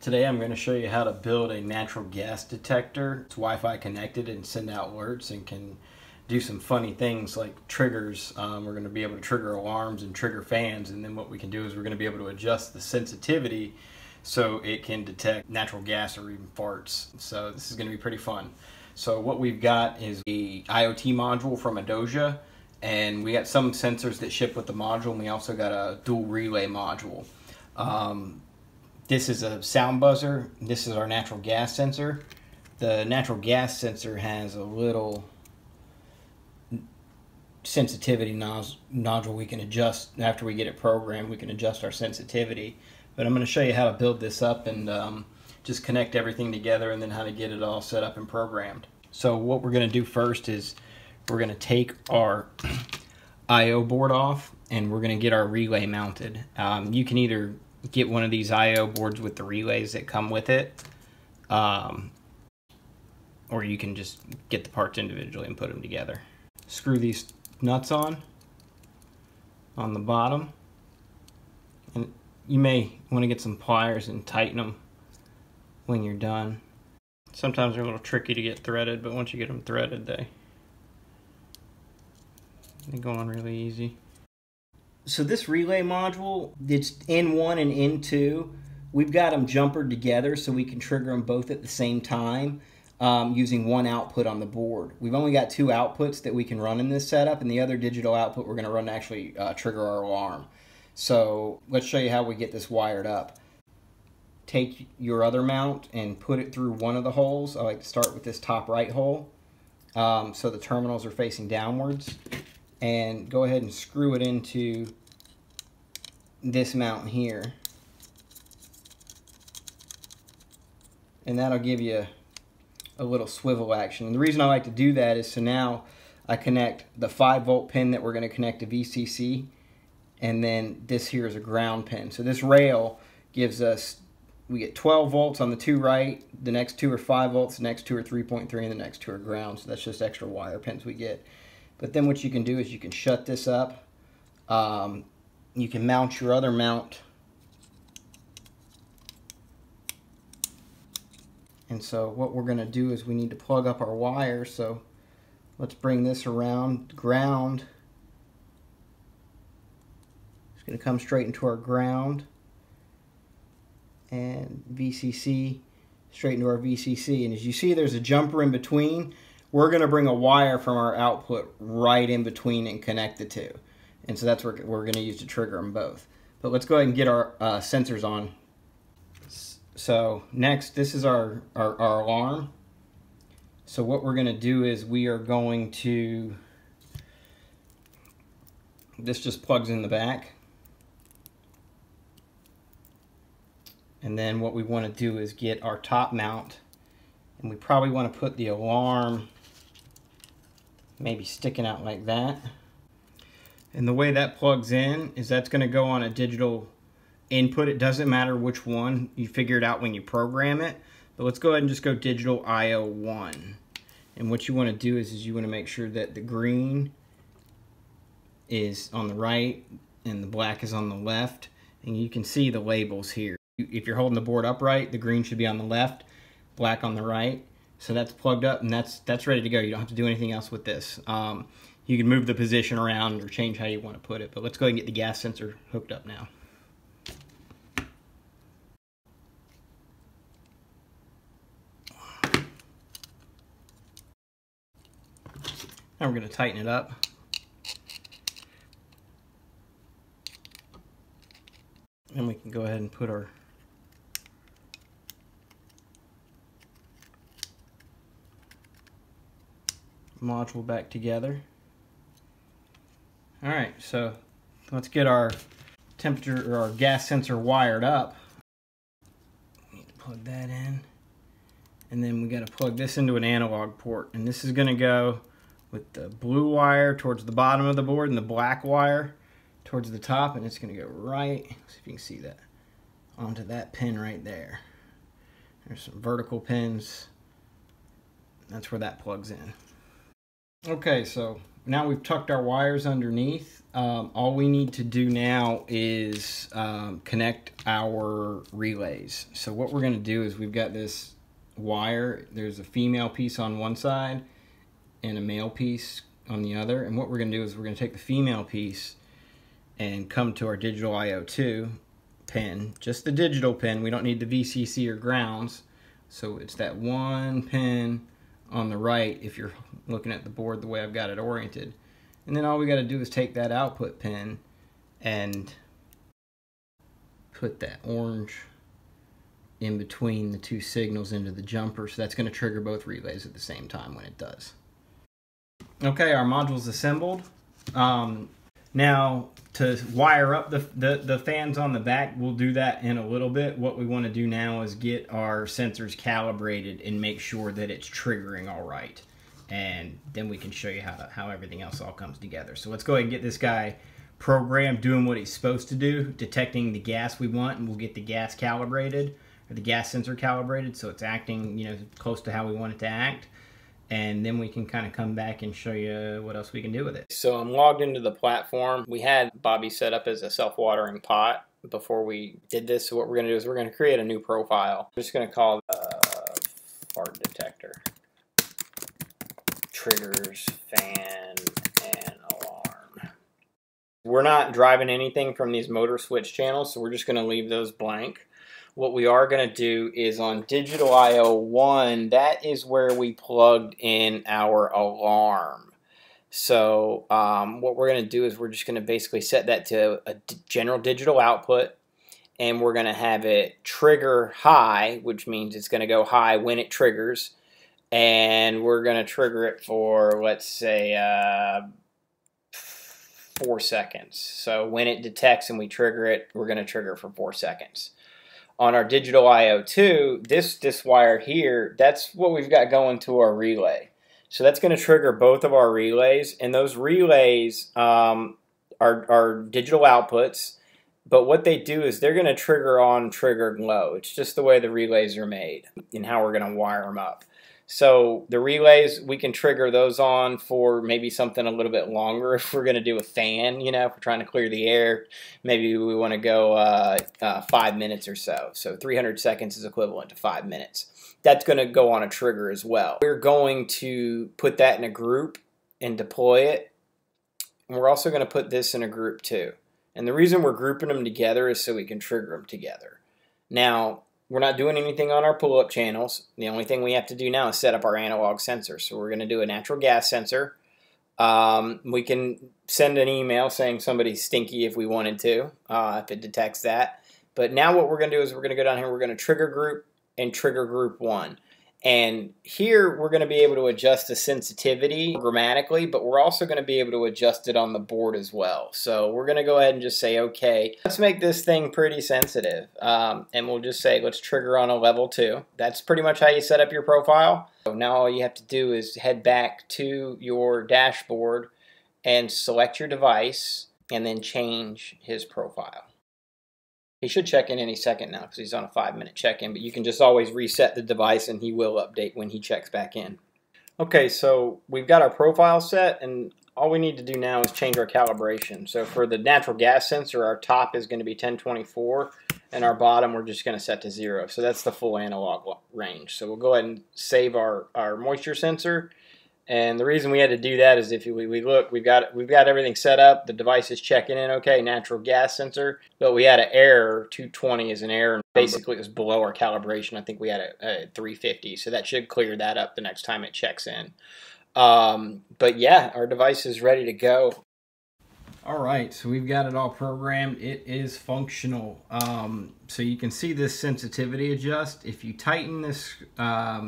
Today I'm going to show you how to build a natural gas detector. It's Wi-Fi connected and send out alerts and can do some funny things like triggers. We're going to be able to trigger alarms and trigger fans, and then what we can do is we're going to be able to adjust the sensitivity so it can detect natural gas or even farts. So this is going to be pretty fun. So what we've got is the IoT module from Adosia, and we got some sensors that ship with the module, and we also got a dual relay module. This is a sound buzzer. This is our natural gas sensor. The natural gas sensor has a little sensitivity nodule we can adjust. After we get it programmed, we can adjust our sensitivity. But I'm going to show you how to build this up and just connect everything together, and then how to get it all set up and programmed. So what we're going to do first is we're going to take our I/O board off, and we're going to get our relay mounted. You can either get one of these I/O boards with the relays that come with it, or you can just get the parts individually and put them together. Screw these nuts on the bottom, and you may want to get some pliers and tighten them when you're done. Sometimes they're a little tricky to get threaded, but once you get them threaded, they go on really easy. So this relay module, it's N1 and N2. We've got them jumpered together so we can trigger them both at the same time using one output on the board. We've only got two outputs that we can run in this setup, and the other digital output we're going to run to actually trigger our alarm. So let's show you how we get this wired up. Take your other mount and put it through one of the holes. I like to start with this top right hole, so the terminals are facing downwards. And go ahead and screw it into this mount here. And that'll give you a little swivel action. And the reason I like to do that is so now I connect the 5-volt pin that we're going to connect to VCC, and then this here is a ground pin. So this rail gives us, we get 12 volts on the two right, the next two are 5 volts, the next two are 3.3, and the next two are ground. So that's just extra wire pins we get. But then what you can do is you can shut this up. You can mount your other mount. And so what we're going to do is we need to plug up our wire. So let's bring this around ground. It's going to come straight into our ground. And VCC straight into our VCC. And as you see, there's a jumper in between. We're going to bring a wire from our output right in between and connect the two. And so that's what we're going to use to trigger them both. But let's go ahead and get our sensors on. So next, this is our alarm. So what we're going to do is we are going to, this just plugs in the back. And then what we want to do is get our top mount, and we probably want to put the alarm maybe sticking out like that. And the way that plugs in is that's going to go on a digital input. It doesn't matter which one. You figure it out when you program it. But let's go ahead and just go digital IO1. And what you want to do is you want to make sure that the green is on the right and the black is on the left. And you can see the labels here. If you're holding the board upright, the green should be on the left, black on the right. So that's plugged up, and that's ready to go. You don't have to do anything else with this. You can move the position around or change how you want to put it, but let's go ahead and get the gas sensor hooked up now. Now we're going to tighten it up. And we can go ahead and put our module back together. All right, so let's get our temperature or our gas sensor wired up. Need to plug that in, and then we got to plug this into an analog port, and this is going to go with the blue wire towards the bottom of the board and the black wire towards the top, and it's going to go right, see if you can see that, onto that pin right there. There's some vertical pins. That's where that plugs in. Okay, so now we've tucked our wires underneath. All we need to do now is connect our relays. So what we're going to do is we've got this wire. There's a female piece on one side and a male piece on the other. And what we're going to do is we're going to take the female piece and come to our digital IO2 pin, just the digital pin. We don't need the VCC or grounds. So it's that one pin on the right if you're looking at the board the way I've got it oriented. And then all we got to do is take that output pin and put that orange in between the two signals into the jumper. So that's going to trigger both relays at the same time when it does. Okay, our module's assembled. Now to wire up the fans on the back, we'll do that in a little bit. What we want to do now is get our sensors calibrated and make sure that it's triggering all right. And then we can show you how everything else all comes together. So let's go ahead and get this guy programmed, doing what he's supposed to do, detecting the gas we want, and we'll get the gas calibrated, or the gas sensor calibrated, so it's acting, you know, close to how we want it to act. And then we can kind of come back and show you what else we can do with it. So I'm logged into the platform. We had Bobby set up as a self-watering pot before we did this. So what we're going to do is we're going to create a new profile. We're just going to call it fart detector. Triggers, fan, and alarm. We're not driving anything from these motor switch channels, so we're just going to leave those blank. What we are going to do is on digital IO1, that is where we plugged in our alarm. So what we're going to do is we're just going to basically set that to a general digital output, and we're going to have it trigger high, which means it's going to go high when it triggers, and we're going to trigger it for, let's say, 4 seconds. So when it detects and we trigger it, we're going to trigger for 4 seconds. On our digital IO2, this wire here, that's what we've got going to our relay. So that's going to trigger both of our relays, and those relays are digital outputs, but what they do is they're going to trigger on triggered low. It's just the way the relays are made and how we're going to wire them up. So the relays, we can trigger those on for maybe something a little bit longer if we're going to do a fan, you know, if we're trying to clear the air. Maybe we want to go 5 minutes or so. So 300 seconds is equivalent to 5 minutes. That's going to go on a trigger as well. We're going to put that in a group and deploy it. And we're also going to put this in a group too. And the reason we're grouping them together is so we can trigger them together. Now, we're not doing anything on our pull-up channels. The only thing we have to do now is set up our analog sensor. So we're going to do a natural gas sensor. We can send an email saying somebody's stinky if we wanted to, if it detects that. But now what we're going to do is we're going to go down here. We're going to trigger group and trigger group 1. And here we're going to be able to adjust the sensitivity programmatically, but we're also going to be able to adjust it on the board as well. So we're going to go ahead and just say, okay, let's make this thing pretty sensitive. And we'll just say, let's trigger on a level 2. That's pretty much how you set up your profile. So now all you have to do is head back to your dashboard and select your device and then change his profile. He should check in any second now because he's on a 5-minute check-in, but you can just always reset the device and he will update when he checks back in. Okay, so we've got our profile set, and all we need to do now is change our calibration. So for the natural gas sensor, our top is going to be 1024, and our bottom we're just going to set to 0. So that's the full analog range. So we'll go ahead and save our moisture sensor. And the reason we had to do that is if we look, we've got everything set up. The device is checking in okay, natural gas sensor. But we had an error, 220 is an error. Basically, it was below our calibration. I think we had a 350. So that should clear that up the next time it checks in. But yeah, our device is ready to go. All right, so we've got it all programmed. It is functional. So you can see this sensitivity adjust. If you tighten this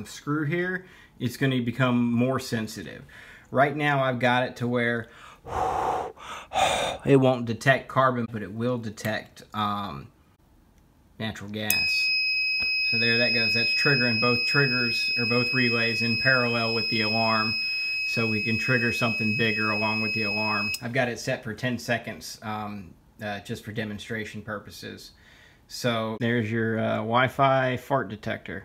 screw here, it's going to become more sensitive. Right now I've got it to where it won't detect carbon, but it will detect natural gas. So there that goes. That's triggering both triggers or both relays in parallel with the alarm. So we can trigger something bigger along with the alarm. I've got it set for 10 seconds just for demonstration purposes. So there's your Wi-Fi fart detector.